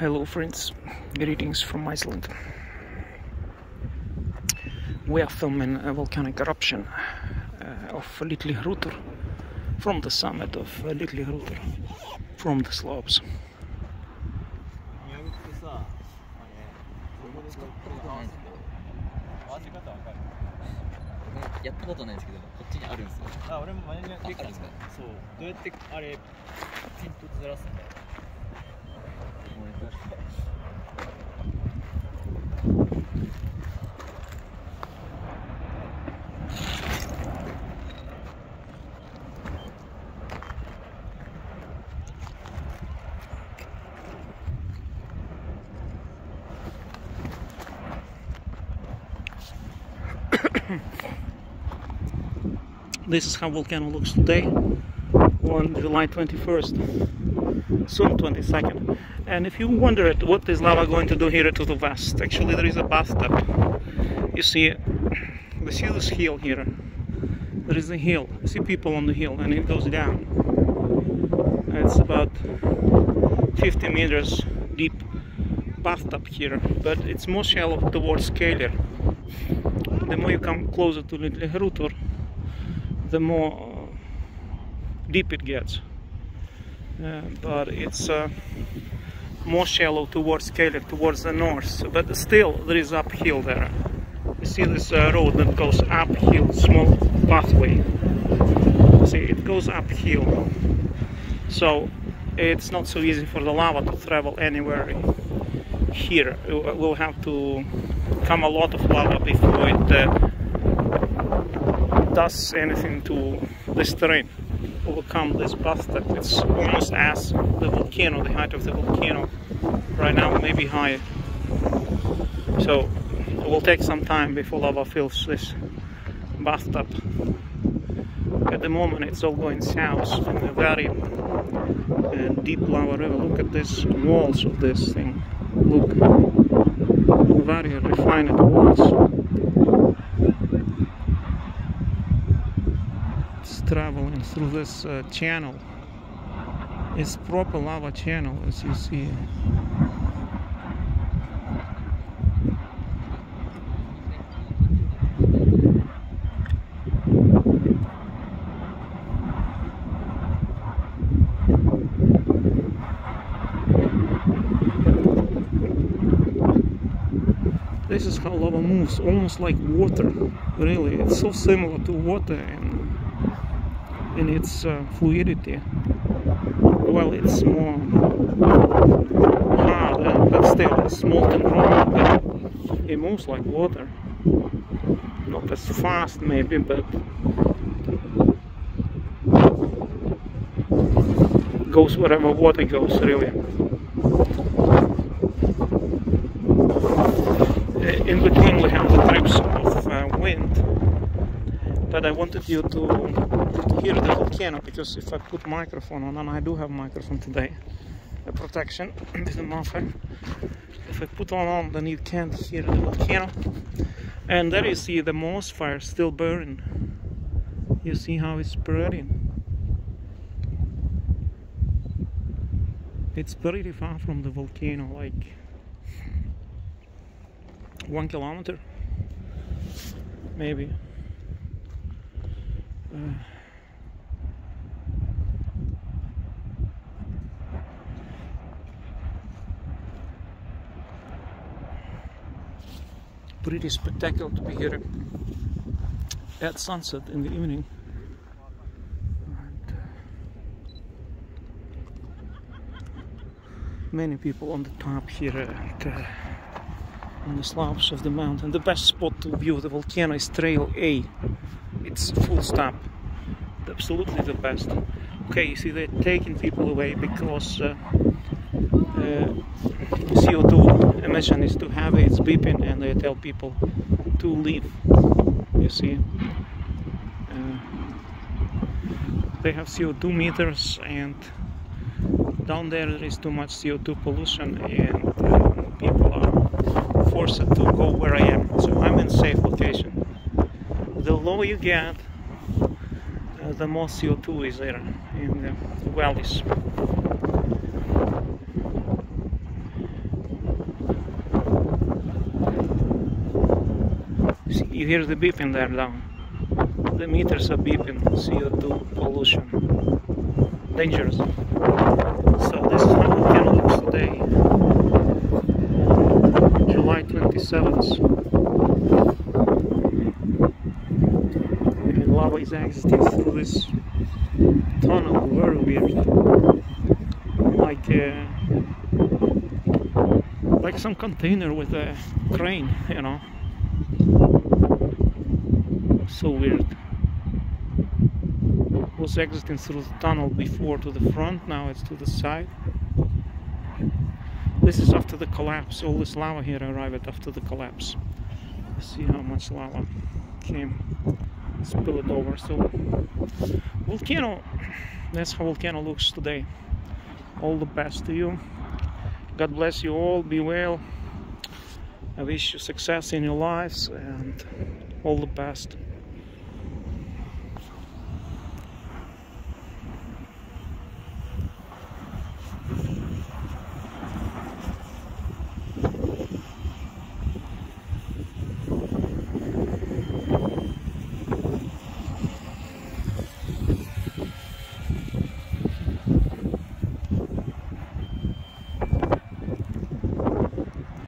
Hello friends, greetings from Iceland. We are filming a volcanic eruption of Litlihrutur from the summit of Litlihrutur, from the slopes. This is how volcano looks today on July 21st, soon 22nd. And if you wonder at what is lava going to do here to the west, actually there is a bathtub. You see this hill here. There is a hill. You see people on the hill, and it goes down. It's about 50 meters deep bathtub here, but it's more shallow towards Keilir. The more you come closer to Litlihrutur, the more deep it gets, but it's more shallow towards Keilir, towards the north, but still there is uphill there. You see this road that goes uphill, small pathway. See, it goes uphill, so it's not so easy for the lava to travel anywhere here. We'll have to come a lot of lava before it does anything to this terrain, overcome this bathtub. It's almost as the volcano, the height of the volcano right now, maybe higher. So it will take some time before lava fills this bathtub. At the moment it's all going south in a very deep lava river. Look at these walls of this thing. Look, very refined walls. Traveling through this channel. It's proper lava channel, as you see. This is how lava moves, almost like water, really. It's so similar to water in its fluidity. Well, it's more hard, but still it's molten rock, but it moves like water. Not as fast maybe, but goes wherever water goes, really. In between we have the types of wind, but I wanted you to hear the volcano, because if I put microphone on, and I do have microphone today, a protection with the muffler, if I put one on, then you can't hear the volcano. And there you see the moss fire still burning. You see how it's spreading. It's pretty far from the volcano, like 1 kilometer maybe. Pretty spectacular to be here at sunset in the evening. And many people on the top here at, on the slopes of the mountain. The best spot to view the volcano is Trail A. It's full stop, absolutely the best. Okay, you see they're taking people away because CO2 emission is too heavy, it's beeping, and they tell people to leave. You see, they have CO2 meters, and down there is too much CO2 pollution, and people are forced to go where I am. So I'm in a safe location. The lower you get, the more CO2 is there in the valleys. You hear the beeping there down. The meters are beeping. CO2 pollution. Dangerous. So this is how it can look today. July 27th. Lava is exiting through this tunnel. Very weird. Like some container with a crane, you know. So weird. It was exiting through the tunnel before to the front, now it's to the side. This is after the collapse. All this lava here arrived after the collapse. Let's see how much lava came, spilled over. So volcano, that's how volcano looks today. All the best to you. God bless you all, be well. I wish you success in your lives and all the best.